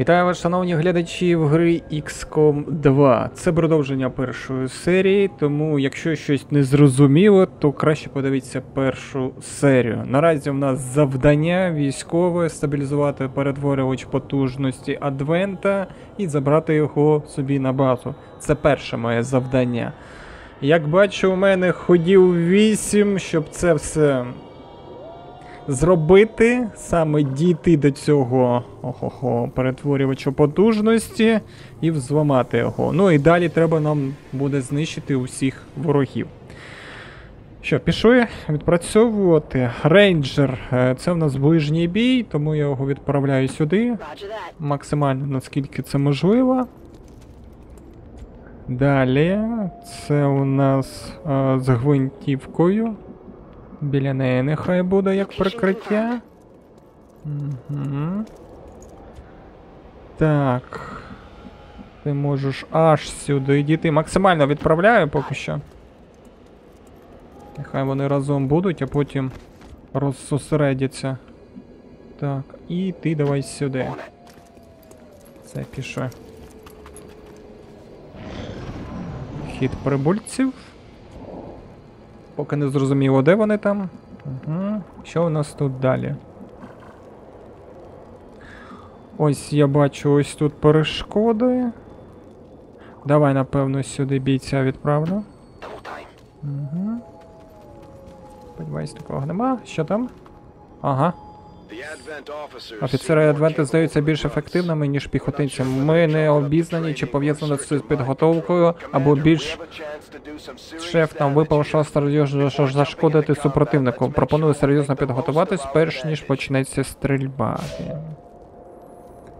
Вітаю вас, шановні глядачі в гри XCOM 2. Це продовження першої серії, тому якщо щось не зрозуміло, то краще подивіться першу серію. Наразі в нас завдання військове стабілізувати перетворювач потужності Адвента і забрати його собі на базу. Це перше моє завдання. Як бачу, у мене ходів 8, щоб це все зробити, саме дійти до цього перетворювача потужності і взламати його. Ну і далі треба нам буде знищити усіх ворогів. Що, пішли відпрацьовувати. Рейнджер, це в нас ближній бій, тому я його відправляю сюди. Максимально, наскільки це можливо. Далі, це у нас з гвинтівкою. Біля неї нехай буде як прикриття. Угу. Так. Ти можеш аж сюди йти. Максимально відправляю поки що. Нехай вони разом будуть, а потім розсосередяться. Так, і ти давай сюди. Це піше. Хід прибульців. Поки не зрозуміло, де вони там. Угу. Що у нас тут далі? Ось я бачу, ось тут перешкоди. Давай, напевно, сюди бійця відправлю. Угу. Сподіваюсь, такого нема. Що там? Ага. Офіцери Адвенту здаються більш ефективними, ніж піхотинці. Ми не обізнані, чи пов'язано з підготовкою, або більш шеф нам випав шанс серйозно зашкодити супротивнику. Пропоную серйозно підготуватись, перш ніж почнеться стрільба.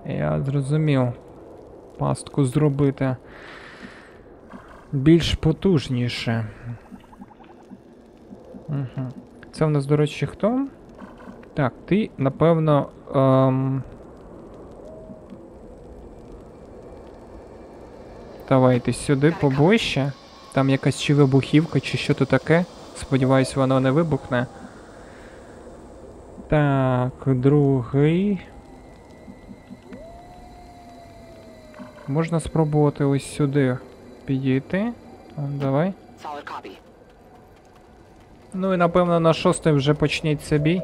Я зрозумів. Пастку зробити більш потужніше. Угу. Це в нас, до речі, хто? Так, ти, напевно, давайте сюди поближче. Там якась чи вибухівка, чи що то таке. Сподіваюсь, воно не вибухне. Так, другий. Можна спробувати ось сюди підійти. Давай. Ну і, напевно, на шостий вже почнеться бій.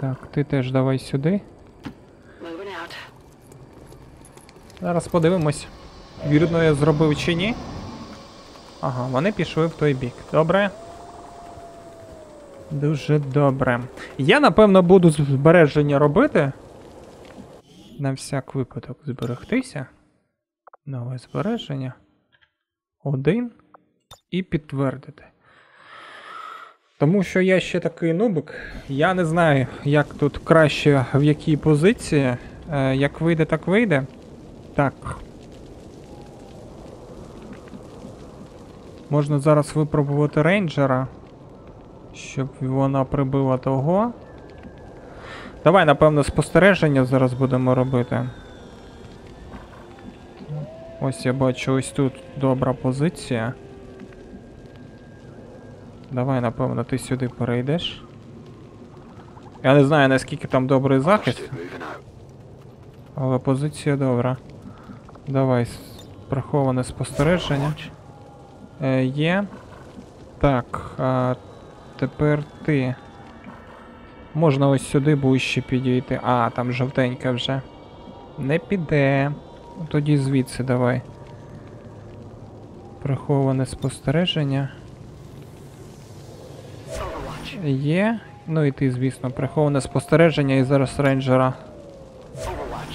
Так, ти теж давай сюди. Зараз подивимось, вірно я зробив чи ні. Ага, вони пішли в той бік. Добре. Дуже добре. Я, напевно, буду збереження робити. На всяк випадок зберегтися. Нове збереження. 1. І підтвердити. Тому що я ще такий нубик, я не знаю, як тут краще, в якій позиції, як вийде, так вийде. Так. Можна зараз випробувати рейнджера, щоб вона прибила того. Давай, напевно, спостереження зараз будемо робити. Ось я бачу, ось тут добра позиція. Давай, напевно, ти сюди перейдеш. Я не знаю, наскільки там добрий захист. Але позиція добра. Давай, приховане спостереження. Є. Так, тепер ти. Можна ось сюди ближче підійти. А, там жовтенька вже. Не піде. Тоді звідси давай. Приховане спостереження. Є. Ну і ти, звісно, приховане спостереження і зараз рейнджера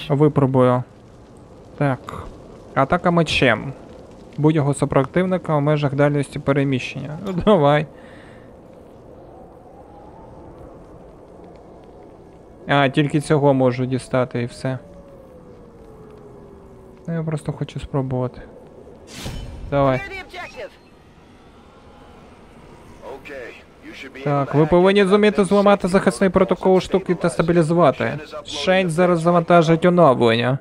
випробую. Так. Атака мечем. Будь-якого супротивника в межах дальності переміщення. Ну давай. А, тільки цього можу дістати і все. Я просто хочу спробувати. Давай. Так, ви повинні зуміти зламати захисний протокол штуки та стабілізувати. Шень зараз завантажить оновлення.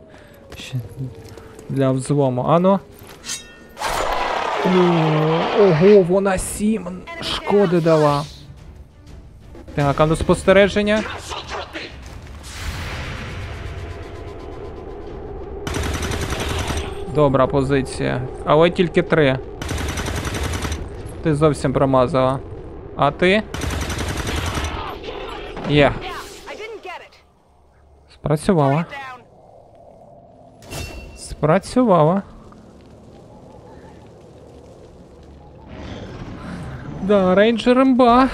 Для взлому. Ано. Ого, вона 7 шкоди дала. Так, а ну спостереження. Добра позиція. Але тільки 3. Ти зовсім промазала. А ти? Є. Спрацювала. Спрацювала. Да, рейнджер імба.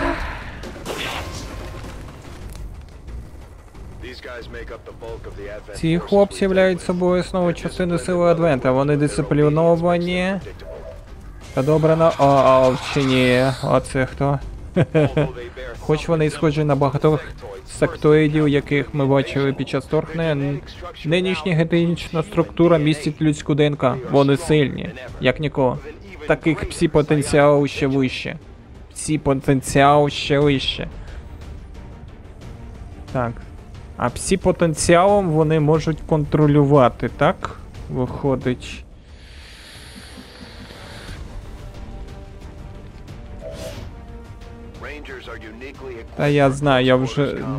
Ці хлопці являють собою основу частини сили Адвента. Вони дисципліновані. Та добре на Алчині. А це хто? Хоч вони і схожі на багатьох сектоїдів, яких ми бачили під час торгнення, нинішня генетична структура містить людську ДНК. Вони сильні, як ніколи. Таких псі-потенціал ще вище. Псі-потенціал ще вище. Так. А псі-потенціалом вони можуть контролювати, так? Виходить. Та я знаю,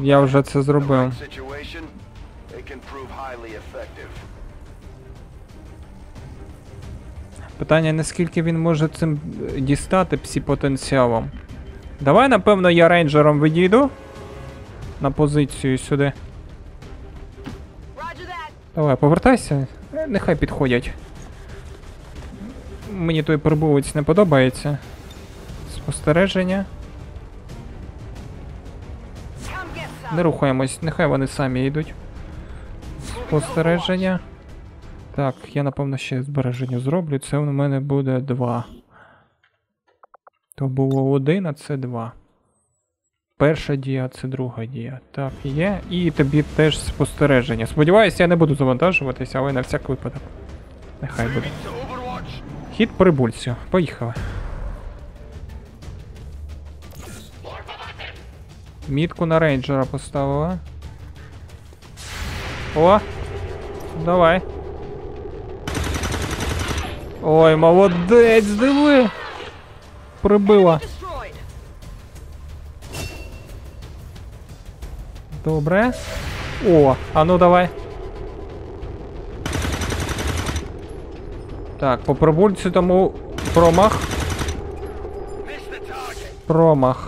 я вже це зробив. Питання, наскільки він може цим дістати псі-потенціалом. Давай, напевно, я рейнджером відійду на позицію сюди. Давай, повертайся. Нехай підходять. Мені той прибулець не подобається. Спостереження. Не рухаємось, нехай вони самі йдуть. Спостереження. Так, я, напевно, ще збереження зроблю. Це у мене буде 2. То було 1, а це 2. Перша дія, це друга дія. Так, є. І тобі теж спостереження. Сподіваюся, я не буду завантажуватися, але на всяк випадок. Нехай буде. Хід прибульцю. Поїхали. Мітку на рейнджера поставила. О! Давай. Ой, молодець, диви! Прибила. Добре. О, а ну давай. Так, по прибульцю тому промах. Промах.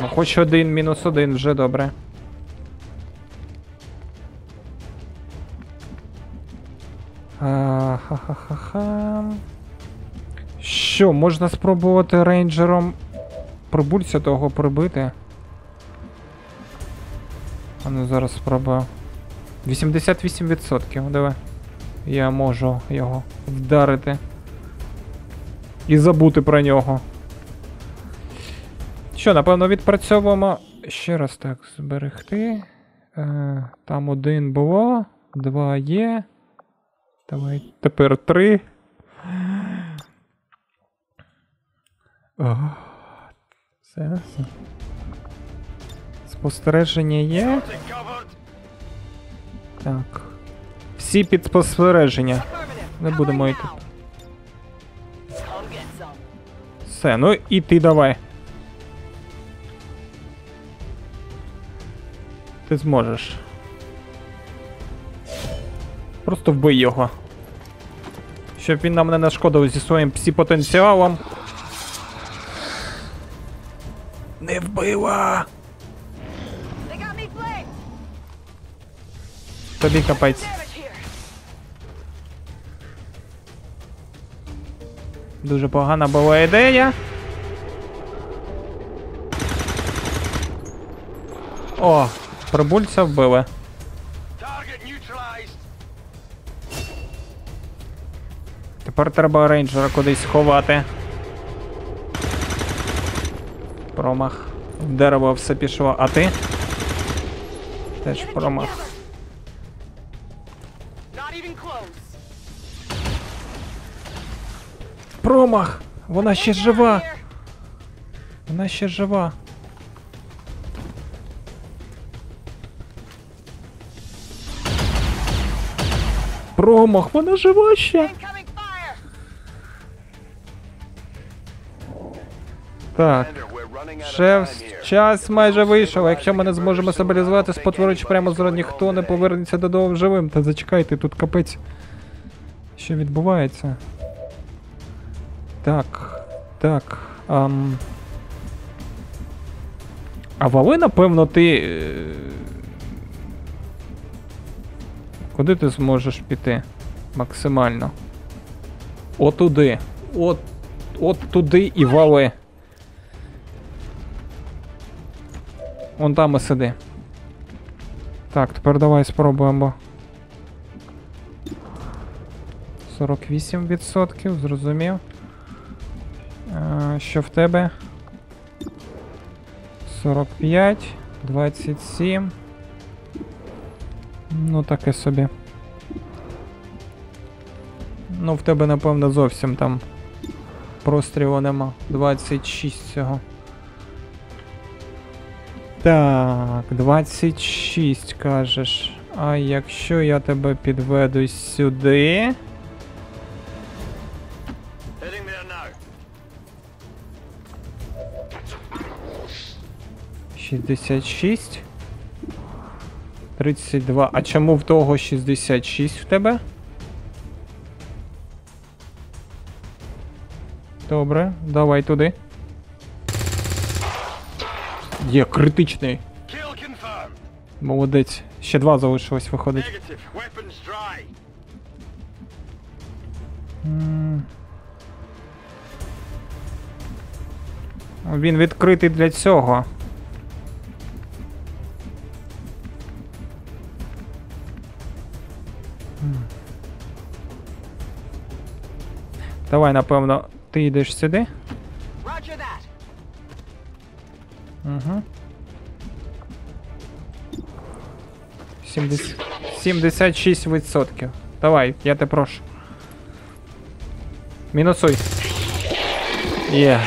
Ну, хоч один, мінус один, вже добре. Ха-ха-ха-ха. Що, можна спробувати рейнджером прибульця того прибити? А ну зараз спробую. 88%, давай. Я можу його вдарити. І забути про нього. Що, напевно, відпрацьовуємо. Ще раз так, зберегти. Там 1 було, 2 є. Давай, тепер 3. Все. Спостереження є. Так. Всі під спостереження. Не будемо йти. Все, ну і ти давай. Ти зможеш. Просто вбий його. Щоб він нам не нашкодив зі своїм псі-потенціалом. Не вбила! Тобі капець. Дуже погана була ідея. О! Прибульця вбили. Тепер треба рейнджера кудись ховати. Промах. В дерево все пішло, а ти? Теж промах. Промах! Вона ще жива! Вона ще жива. Промах, вона жива ще! Так, ще Час майже вийшов. Якщо ми не зможемо стабілізувати спотворюч прямо зараз, ніхто не повернеться додому живим. Та зачекайте, тут капець. Що відбувається? Так. Так. А вали, напевно, ти... Куди ти зможеш піти? Максимально. Отуди. От туди і вали. Вон там і сиди. Так, тепер давай спробуємо. 48%, зрозумів. Що в тебе? 45, 27. Ну таке собі. Ну в тебе, напевно, зовсім там прострілу нема. 26 цього. Так, 26 кажеш. А якщо я тебе підведу сюди... — 66. 32. А чому в того 66 в тебе? Добре, давай туди. Є, критичний. Молодець. Ще два залишилось, виходить. Він відкритий для цього. Давай, напевно, ти йдеш сюди. Угу. 76%. Давай, я те прошу. Мінусуй. Є.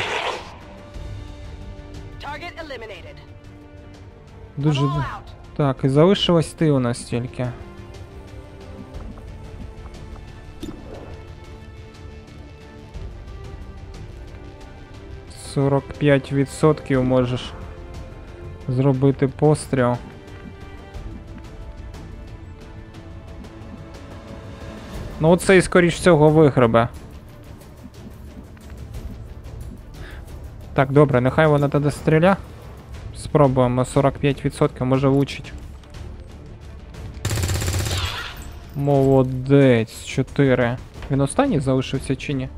Дуже... Так, і залишилась ти у нас тільки. — 45% можеш зробити постріл. Ну оцей, скоріш всього, вигребе. Так, добре, нехай вона тоді стріля. Спробуємо, 45% може влучить. Молодець, 4. Він останній залишився чи ні?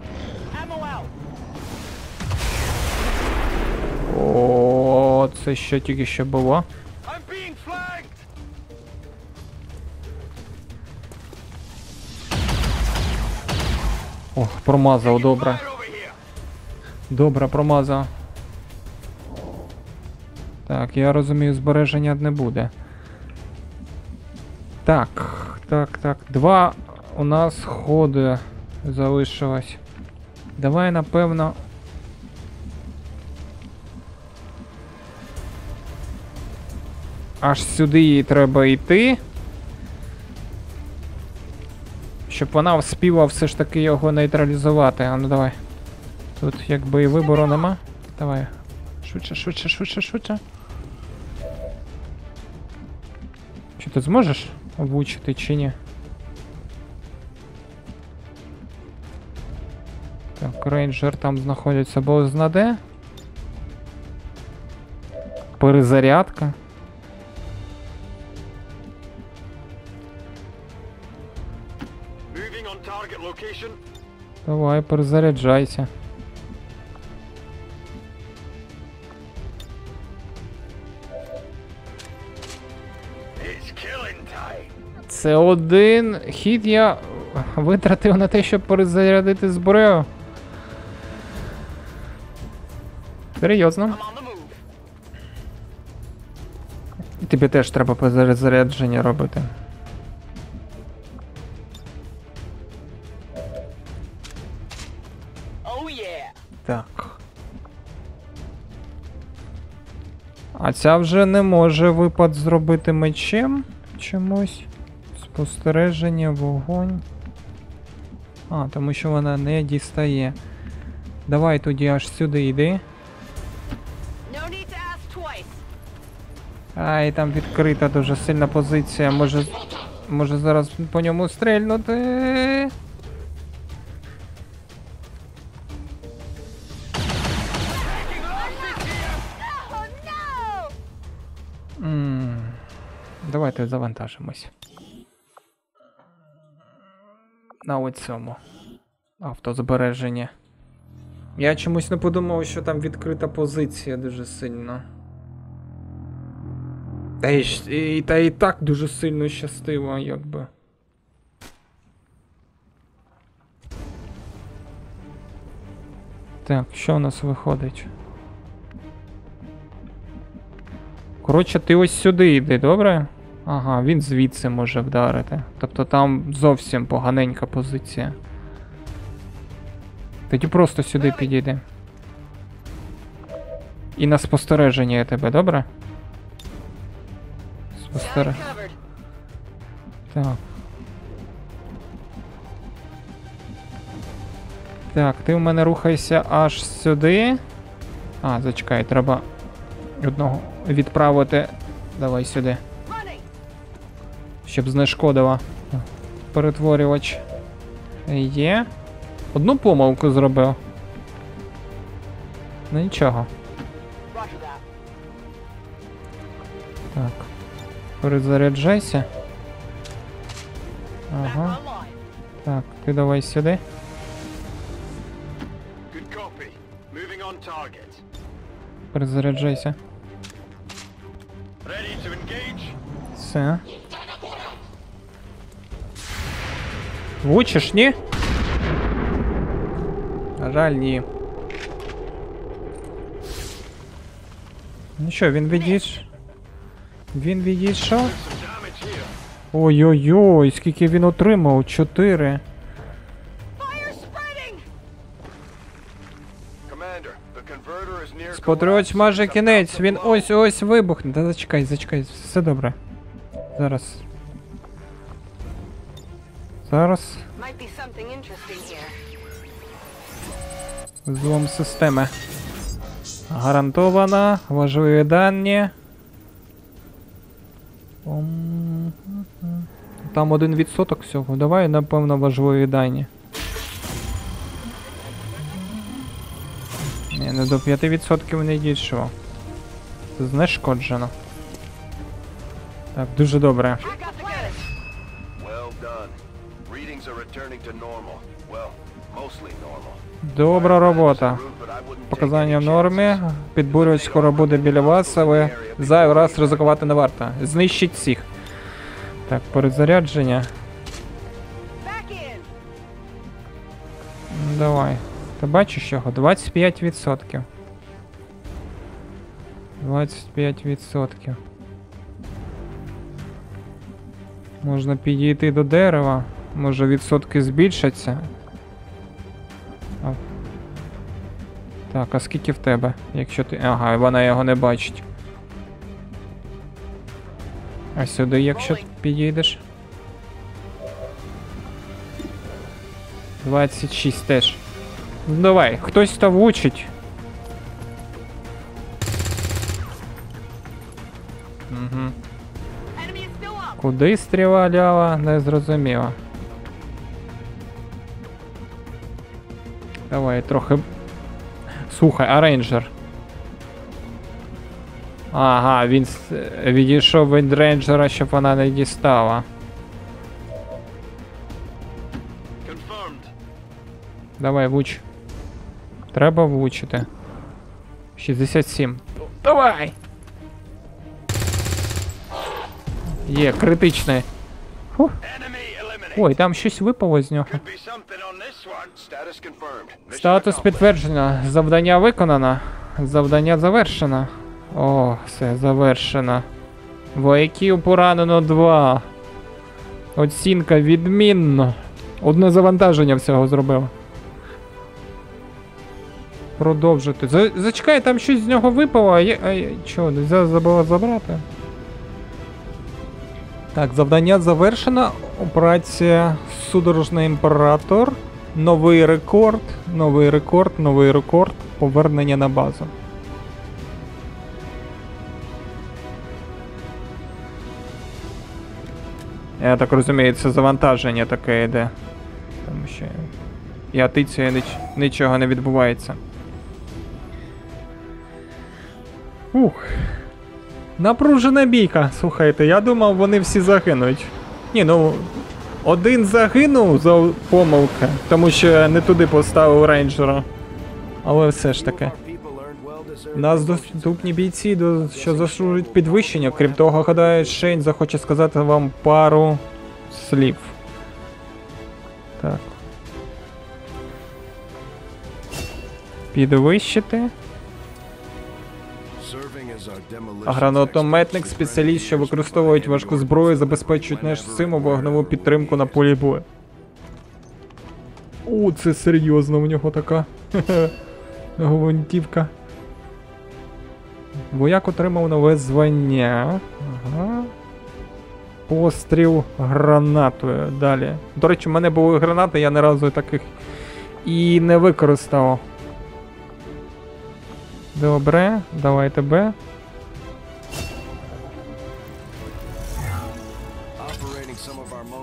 О, це що тільки ще було? Ох, промазав, добре. Добре, промазав. Так, я розумію, збереження не буде. Так, так, так. Два у нас ходи залишилось. Давай, напевно... Аж сюди їй треба йти. Щоб вона вспіла все ж таки його нейтралізувати. А ну давай. Тут якби і вибору нема. Давай. Швидше, швидше, швидше, швидше. Чи ти зможеш облучити чи ні? Так, рейнджер там знаходиться, бо знаде. Перезарядка. Давай, перезаряджайся. Це один хід я витратив на те, щоб перезарядити зброю. Серйозно. Тобі теж треба перезарядження робити. Так. А ця вже не може випад зробити мечем чомусь. Спостереження, вогонь. А, тому що вона не дістає. Давай тоді аж сюди йди. Ай, там відкрита дуже сильна позиція. Може зараз по ньому стрельнути. Давайте завантажимось. На оцьому автозбереження. Я чомусь не подумав, що там відкрита позиція дуже сильно. Та і так дуже сильно щастило, якби. Так, що у нас виходить? Коротше, ти ось сюди йди, добре? Ага, він звідси може вдарити. Тобто там зовсім поганенька позиція. Тоді просто сюди підійди. І на спостереження я тебе, добре? Так. Так, ти в мене рухайся аж сюди. А, зачекай, треба одного відправити. Давай сюди. Щоб знешкодила. Перетворювач. Є. Одну помилку зробив. Ну нічого. Так. Перезаряджайся. Ага. Так, ти давай сюди. Перезаряджайся. Все. Влучиш, ні? На жаль, ні. Ну що, він відійшов? Він відійшов? Ой-ой-ой, скільки він отримав? 4. Спотрювач майже кінець, він ось-ось вибухне. Та зачекай, зачекай, все добре. Зараз. Зараз. Злом системи. Гарантовано. Важливі дані. Там 1% всього. Давай, напевно, важливі дані. Ні, ну до 5% не дійшло. Це знешкоджено. Так, дуже добре. Добра робота. Показання в нормі. Підбурювач скоро буде біля вас, але зайвий раз ризикувати не варто. Знищить всіх. Так, перезарядження. Давай. Ти бачиш його? 25%. 25%. Можна підійти до дерева. Може відсотки збільшаться. Так, а скільки в тебе? Якщо ти... Ага, вона його не бачить. А сюди, якщо підійдеш? 26 теж. Ну давай, хтось там влучить. Угу. Куди стріляла, не зрозуміло. Давай, трохи... Слухай, а рейнджер? Ага, він відійшов від рейнджера, щоб вона не дістала. Давай, влуч. Треба влучити. 67. Давай! Є, критичний. Фух. Ой, там щось випало з нього. Статус підтверджено. Завдання виконано. Завдання завершено. О, все, завершено. Вояків поранено 2. Оцінка відмінно. Одне завантаження всього зробив. Продовжити. Зачекай, там щось з нього випало. Чого, нельзя забула забрати? Так, завдання завершено. Операція Судорожний Імператор. Новий рекорд, новий рекорд, новий рекорд. Повернення на базу. Я так розумію, це завантаження таке йде. Тому що я тицю, нічого не відбувається. Ух. Напружена бійка, слухайте, я думав, вони всі загинуть. Ні, ну, один загинув за помилка, тому що не туди поставив рейнджера. Але все ж таки. У нас доступні бійці, що заслужують підвищення. Крім того, гадаю, Шейн захоче сказати вам пару слів. Так. Підвищити. А гранатометник, спеціаліст, що використовують важку зброю, забезпечують нашу вогневу підтримку на полі бою. О, це серйозно у нього така гвинтівка. Вояк отримав нове звання. Ага. Постріл гранатою. Далі. До речі, в мене були гранати, я ні разу таких і не використав. Добре, давай тебе.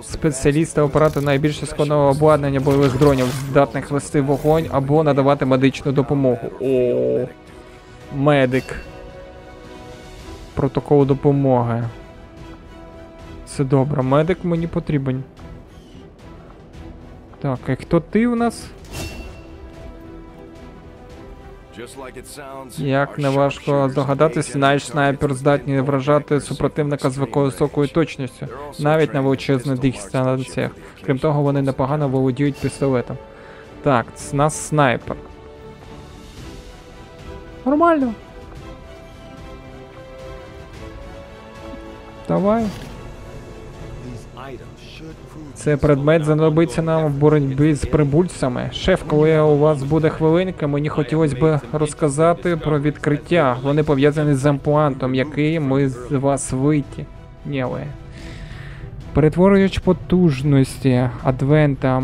Спеціалісти апарату найбільше складного обладнання бойових дронів, здатних вести вогонь або надавати медичну допомогу. О, медик. Протокол допомоги. Це добре, медик мені потрібен. Так, і хто ти у нас? Як неважко здогадатися, наш снайпер здатні вражати супротивника з високою точністю, навіть на величезних дистанціях. Крім того, вони непогано володіють пістолетом. Так, це наш снайпер. Нормально. Давай. Цей предмет знадобиться нам в боротьбі з прибульцями. Шеф, коли у вас буде хвилинка, мені хотілося б розказати про відкриття. Вони пов'язані з імплантом, який ми з вас витягнули. Перетворюючи потужності адвента,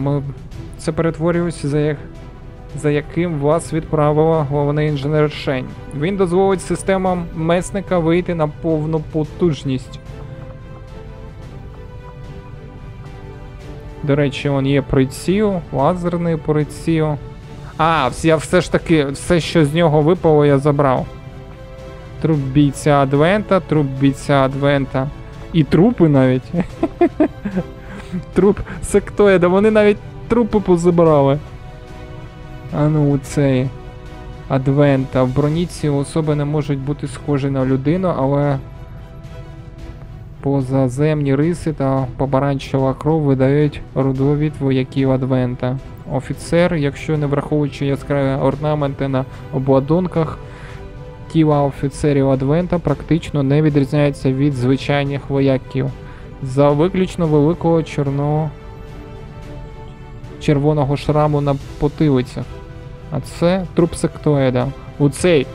це перетворюється за яким вас відправила головний інженер Шень. Він дозволить системам месника вийти на повну потужність. До речі, он є приціл, лазерний приціл. А, я все ж таки, все, що з нього випало, я забрав. Труп бійця Адвента. І трупи навіть. Труп сектоїда, вони навіть трупи позабрали. А ну, у цей Адвента. В броні ці особи не можуть бути схожі на людину, але... позаземні риси та помаранчева кров видають родовід вояків Адвента. Офіцер, якщо не враховуючи яскраві орнаменти на обладунках, тіла офіцерів Адвента практично не відрізняються від звичайних вояків. За виключно великого червоного шраму на потилицях. А це труп сектоїда. У цей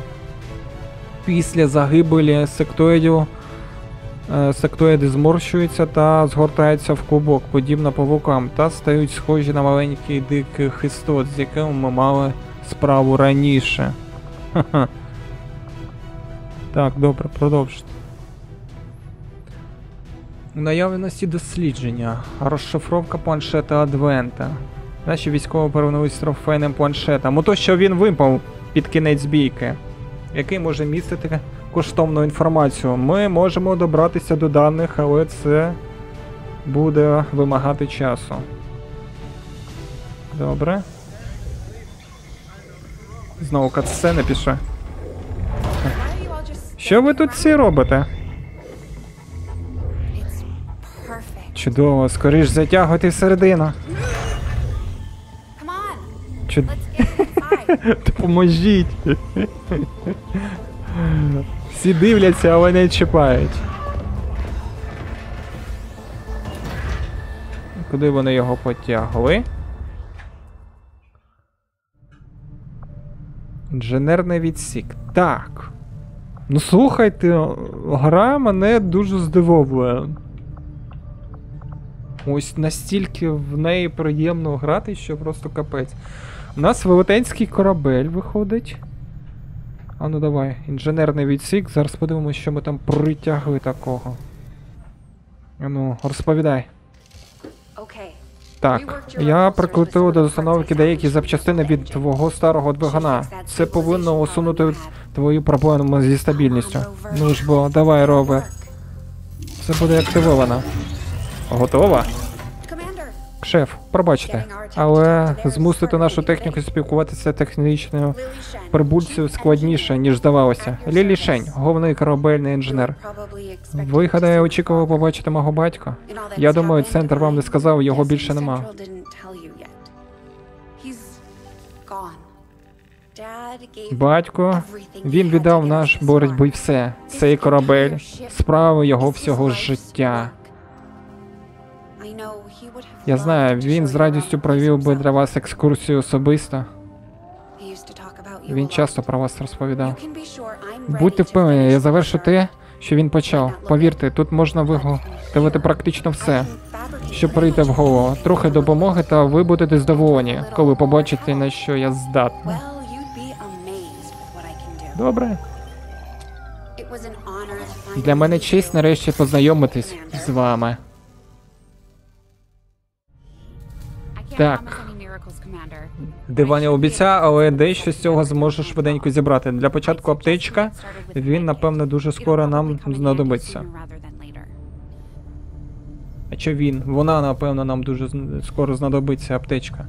після загибелі сектоїдів сектоїди зморщуються та згортаються в клубок, подібно павукам, та стають схожі на маленьких диких істот, з якими ми мали справу раніше. Ха-ха. Так, добре, продовжити. У наявності дослідження. Розшифровка планшета Адвента. Наші військові порівнялись з трофейним планшетом. Ото, що він випав під кінець бійки, який може містити коштовну інформацію. Ми можемо добратися до даних, але це буде вимагати часу. Добре. Знову катсцена пішла. Що ви тут всі робите? Чудово, скоріш затягуйте всередину. Чудово. Допоможіть. Всі дивляться, але не чіпають. Куди вони його потягли? Інженерний відсік. Так. Ну слухайте, гра мене дуже здивовує. Ось настільки в неї приємно грати, що просто капець. У нас велетенський корабель виходить. А ну давай, інженерний відсік, зараз подивимося, що ми там притягли такого. Ну, розповідай. Так, я прикрутив до установки деякі запчастини від твого старого двигуна. Це повинно усунути твою проблему зі стабільністю. Ну ж бо, давай, Ровер. Це буде активовано. Готова? Шеф, пробачте, але змусити нашу техніку спілкуватися технічною прибульцю складніше, ніж здавалося. Лілі Шень, головний корабельний інженер. Ви, гадаю, очікували побачити мого батька? Я думаю, центр вам не сказав, його більше нема. Батько, він віддав наш боротьбі все. Цей корабель, справи його всього життя. Я знаю, він з радістю провів би для вас екскурсію особисто. Він часто про вас розповідав. Будьте впевнені, я завершу те, що він почав. Повірте, тут можна виготовити практично все, що прийде в голову. Трохи допомоги, та ви будете здивовані, коли побачите, на що я здатна. Добре. Для мене честь нарешті познайомитись з вами. Так, Диваня обіцяв, але дещо з цього зможеш швиденько зібрати. Для початку аптечка, він, напевно, дуже скоро нам знадобиться. А чи він? Вона, напевно, нам дуже скоро знадобиться, аптечка.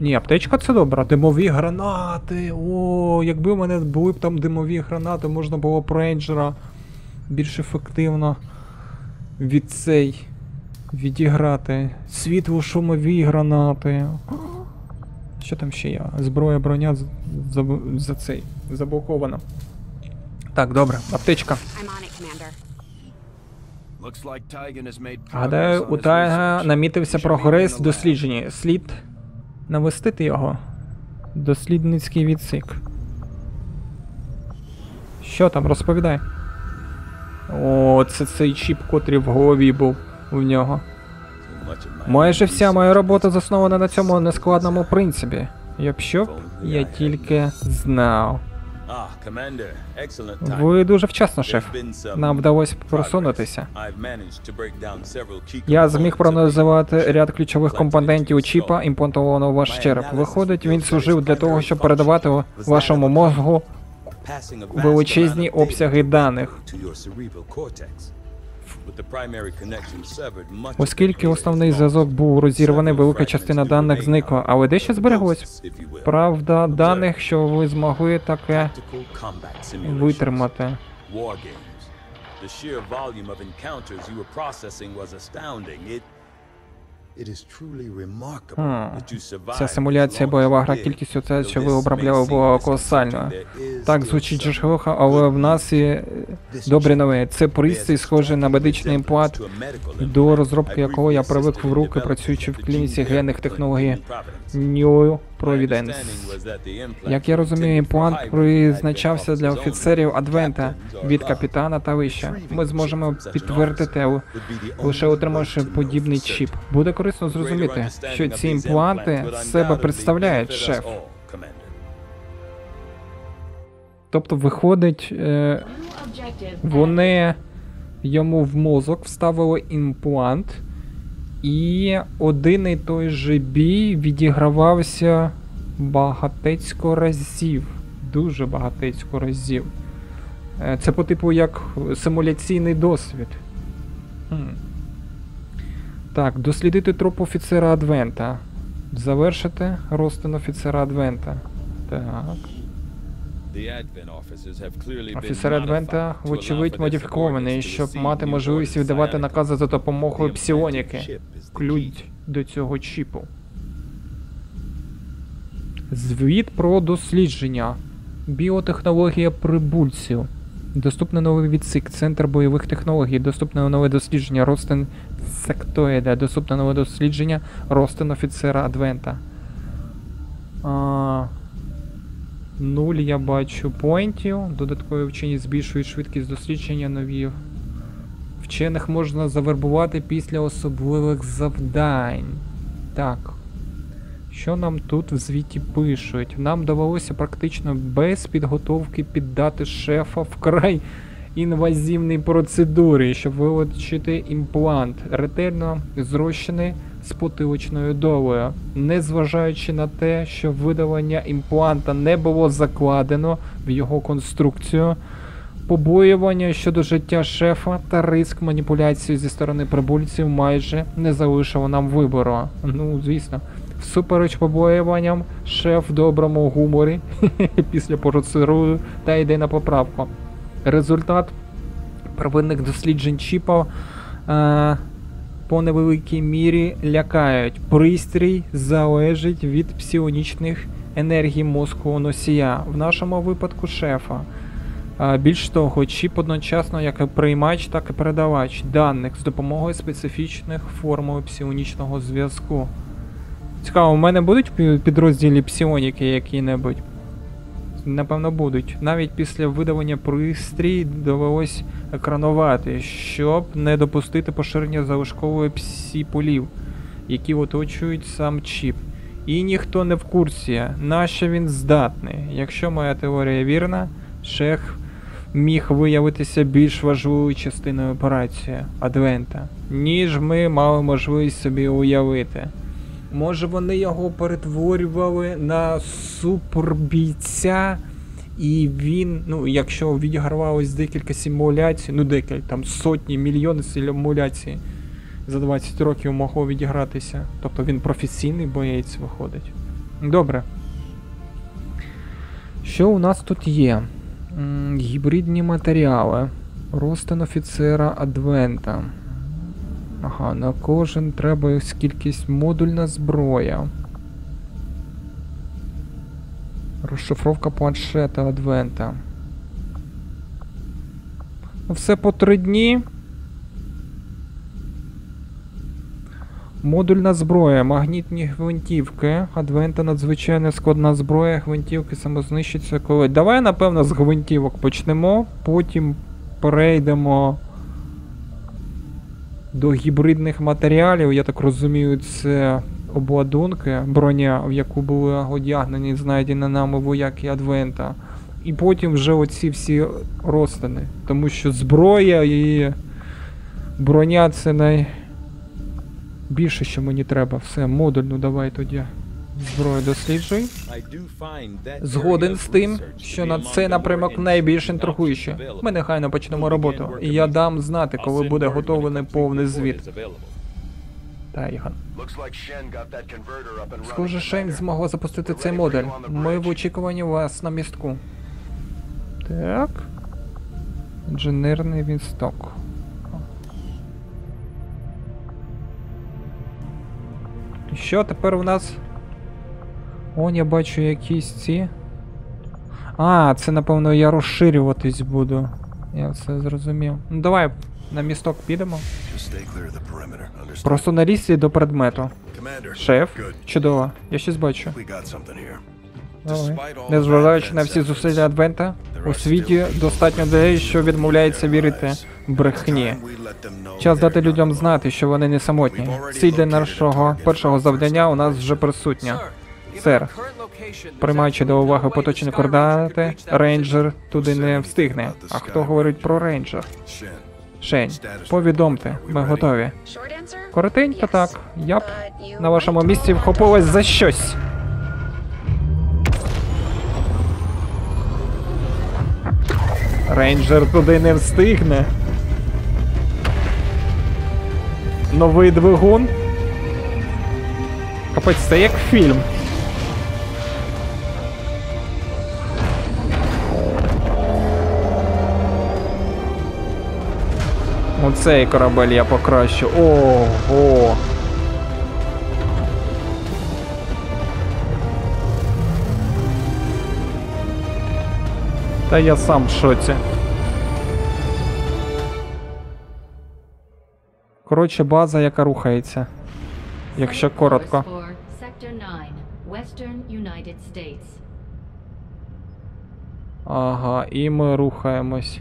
Ні, аптечка це добра. Димові гранати. О, якби в мене були б там димові гранати, можна було б рейнджера більш ефективно від цей... відіграти. Світло-шумові гранати. Що там ще є? Зброя, броня за цей. Заблокована. Так, добре. Аптечка. Гадаю, у Тайга намітився прогрес в дослідженні. Слід навестити його. Дослідницький відсік. Що там? Розповідай. О, це цей чіп, котрий в голові був. В нього. Майже вся моя робота заснована на цьому нескладному принципі. Якщо б я тільки знав. Ви дуже вчасно, шеф. Нам вдалося просунутися. Я зміг проаналізувати ряд ключових компонентів чіпа, імплантованого в ваш череп. Виходить, він служив для того, щоб передавати вашому мозку величезні обсяги даних. Оскільки основний зв'язок був розірваний, велика частина даних зникла, але дещо збереглось. Правда, даних, що ви змогли таке витримати. Ця симуляція бойова гра, кількість оце, що ви обробляли, була колосальною. Так звучить жахливо, але в нас є добрі новини. Це пристрій, схожий на медичний імплант, до розробки якого я привик в руки, працюючи в клініці генних технологій New Providence. Як я розумію, імплант призначався для офіцерів Адвента від капітана та вище. Ми зможемо підтвердити, лише отримавши подібний чіп. Буде корисно зрозуміти, що ці імпланти з себе представляють, шеф. Тобто, виходить, вони йому в мозок вставили імплант, і один і той же бій відігравався багатецько разів. Дуже багатецько разів. Це по типу як симуляційний досвід. Так, дослідити труп офіцера Адвента. Завершити розтин офіцера Адвента. Так. Офіцери Адвента, вочевидь, модифікований, щоб мати можливість віддавати накази за допомогою псіоніки. Ключ до цього чіпу. Звіт про дослідження. Біотехнологія прибульців. Доступний новий відсік, центр бойових технологій, доступне нове дослідження, ростин сектоїда, доступне нове дослідження, ростин офіцера Адвента. Нуль я бачу поінтів, додаткові вчені збільшують швидкість дослідження нові. Вчених можна завербувати після особливих завдань. Так. Що нам тут в звіті пишуть? Нам довелося практично без підготовки піддати шефа вкрай інвазивні процедури, щоб вилучити імплант, ретельно зрощений з потиличною долею. Незважаючи на те, що видалення імпланта не було закладено в його конструкцію, побоювання щодо життя шефа та ризик маніпуляції зі сторони прибульців майже не залишило нам вибору. Ну, звісно. Всупереч побоюванням, шеф в доброму гуморі після процедури та йде на поправку. Результат первинних досліджень чіпа по невеликій мірі лякають. Пристрій залежить від псіонічних енергій мозку носія, в нашому випадку шефа. Більш того, чіп одночасно як і приймач, так і передавач даних з допомогою специфічних формул псіонічного зв'язку. Цікаво, у мене будуть в підрозділі псіоніки які-небудь? Напевно, будуть. Навіть після видавання пристрій довелось екранувати, щоб не допустити поширення залишкової псі-полів, які оточують сам чіп. І ніхто не в курсі, на що він здатний. Якщо моя теорія вірна, шеф міг виявитися більш важливою частиною операції Адвента, ніж ми мали можливість собі уявити. Може, вони його перетворювали на супербійця, і він, ну, якщо відігравалось декілька симуляцій, ну декілька, там сотні, мільйони симуляцій за 20 років могло відігратися. Тобто він професійний боєць виходить. Добре. Що у нас тут є? Гібридні матеріали. Ростин офіцера Адвента. Ага, на кожен треба якась кількість модульна зброя. Розшифровка планшета Адвента. Все по 3 дні. Модульна зброя, магнітні гвинтівки. Адвента надзвичайно складна зброя, гвинтівки самознищаться коли. Давай, напевно, з гвинтівок почнемо, потім перейдемо до гібридних матеріалів, я так розумію, це обладунки, броня, в яку були одягнені, знайдені нами вояки Адвента. І потім вже оці всі розтини. Тому що зброя і броня це найбільше, що мені треба. Все, модульну давай тоді зброю досліджуй. Згоден з тим, що на цей напрямок найбільш інтригуючий. Ми негайно почнемо роботу, і я дам знати, коли буде готовий повний звіт. Тайган. Схоже, Шен змогла запустити цей модуль. Ми в очікуванні вас на містку. Так. Інженерний вінсток. Що тепер у нас? Он, я бачу якісь ці... А, це, напевно, я розширюватись буду. Я все зрозумів. Ну, давай на місток підемо. Просто нарізці до предмету. Шеф, чудово. Я щось бачу. Давай. Незважаючи на всі зусилля Адвента, у світі достатньо людей, що відмовляється вірити брехні. Час дати людям знати, що вони не самотні. Ціль для нашого першого завдання у нас вже присутня. Сер, приймаючи до уваги поточні координати, рейнджер туди не встигне. А хто говорить про рейнджер? Шень, повідомте, ми готові. Коротенько так, я б на вашому місці вхопилась за щось. Рейнджер туди не встигне. Новий двигун. Капець, це як фільм. Оцей корабель я покращу. Ого! Та я сам в шоці. Коротше, база, яка рухається. Якщо коротко. Ага, і ми рухаємось.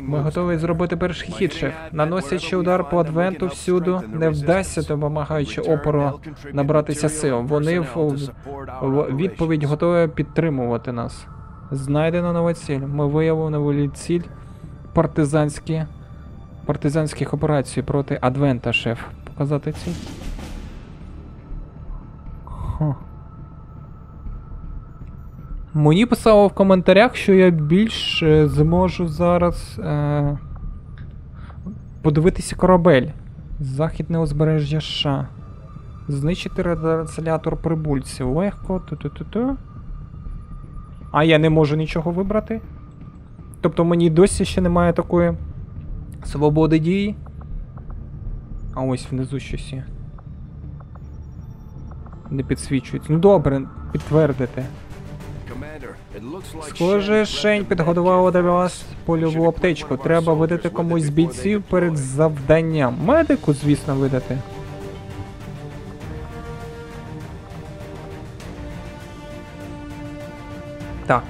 Ми готові зробити перший хід, шеф. Наносячи удар по Адвенту всюду, не вдасться, допомагаючи опору набратися сил. Вони в відповідь готові підтримувати нас. Знайдено нова ціль. Ми виявили нову ціль партизанських операцій проти Адвента, шеф. Показати ціль? Мені писало в коментарях, що я більш зможу зараз подивитися корабель. Західне узбережжя США. Знищити ретранслятор прибульців. Легко. А я не можу нічого вибрати. Тобто мені досі ще немає такої свободи дії. А ось внизу щось є. Не підсвічують. Ну добре, підтвердити. Схоже, Шень підготувала для вас польову аптечку. Треба видати комусь з бійців перед завданням. Медику, звісно, видати. Так.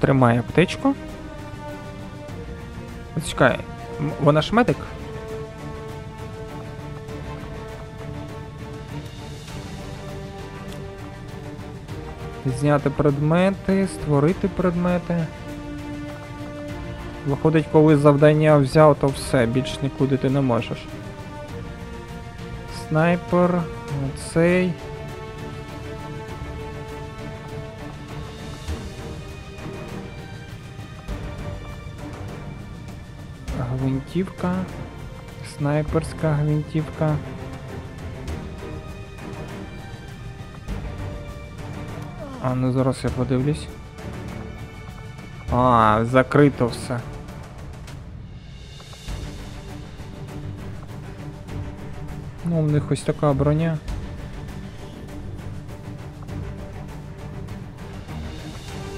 Тримає аптечку. Чекай, вона ж медик? Зняти предмети, створити предмети. Виходить, коли завдання взяв, то все, більш нікуди ти не можеш. Снайпер, оцей. Гвинтівка. Снайперська гвинтівка. А, ну зараз я подивлюсь. А, закрито все. Ну, у них ось така броня.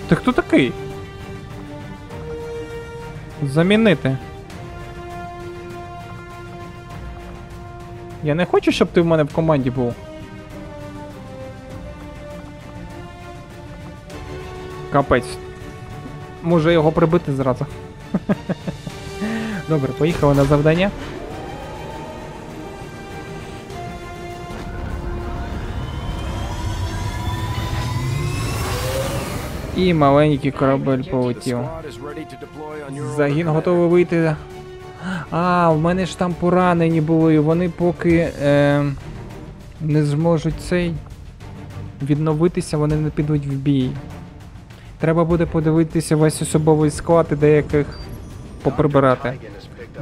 Ти хто такий? Замінити. Я не хочу, щоб ти в мене в команді був. Капець. Може його прибити зразу. Добре, поїхали на завдання. І маленький корабель полетів. Загін готовий вийти. А, в мене ж там поранені були. Вони поки не зможуть цей відновитися, вони не підуть в бій. Треба буде подивитися весь особовий склад і деяких поприбирати.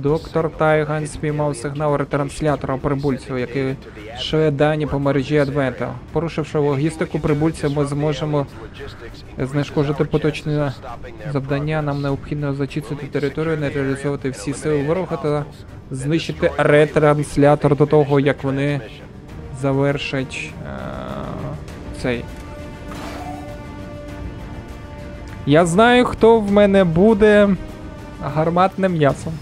Доктор Тайган спіймав сигнал ретранслятора прибульців, який шле дані по мережі Адвента. Порушивши логістику прибульців, ми зможемо знешкодити поточне завдання. Нам необхідно зачистити територію, нейтралізувати всі сили ворога та знищити ретранслятор до того, як вони завершать цей. Я знаю, хто в мене буде гарматним м'ясом.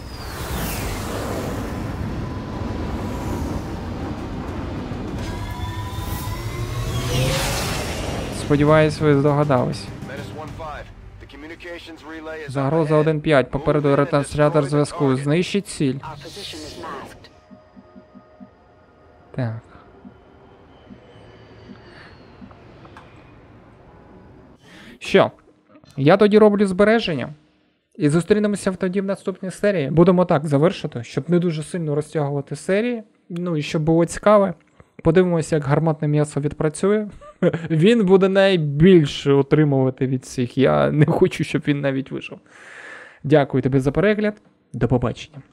Сподіваюсь, ви здогадались. Загроза 1.5. Попереду ретранслятор зв'язку. Знищить ціль. Так. Що? Я тоді роблю збереження, і зустрінемося тоді в наступній серії. Будемо так завершити, щоб не дуже сильно розтягувати серії, ну і щоб було цікаве. Подивимося, як гарматне м'ясо відпрацює. Він буде найбільше отримувати від всіх, я не хочу, щоб він навіть вийшов. Дякую тобі за перегляд, до побачення.